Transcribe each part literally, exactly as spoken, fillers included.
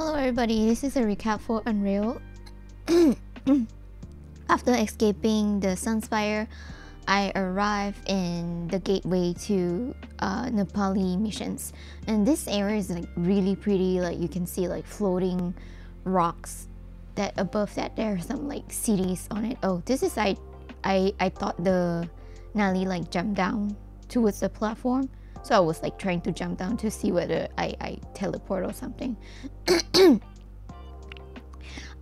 Hello everybody, this is a recap for Unreal. After escaping the Sunspire, I arrived in the Gateway to uh, Na Pali missions, and this area is like really pretty. Like you can see like floating rocks. That above that there are some like cities on it. Oh, this is I, I, I thought the Nali like jumped down towards the platform. So I was like trying to jump down to see whether I, I teleport or something. uh,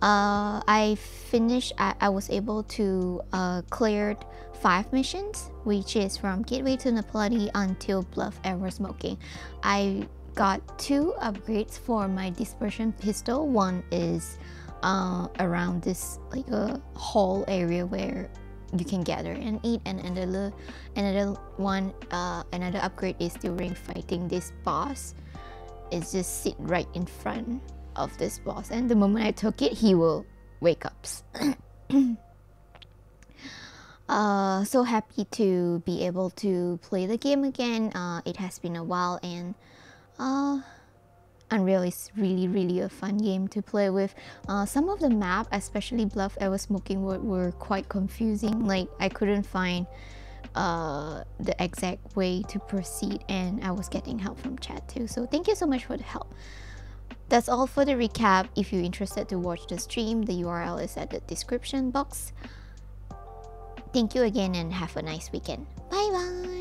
I finished, I, I was able to uh, clear five missions, which is from Gateway to Na Pali until Bluff Eversmoking. I got two upgrades for my dispersion pistol. One is uh, around this like a hall area where you can gather and eat, and another another one uh another upgrade is during fighting this boss. It's just sit right in front of this boss, and the moment I took it, he will wake up. Uh so happy to be able to play the game again. Uh it has been a while, and uh Unreal is really really a fun game to play with. Uh, some of the map, especially Bluff Eversmoking, were, were quite confusing. Like I couldn't find uh, the exact way to proceed, and I was getting help from chat too. So thank you so much for the help. That's all for the recap. If you're interested to watch the stream, the U R L is at the description box. Thank you again and have a nice weekend. Bye bye!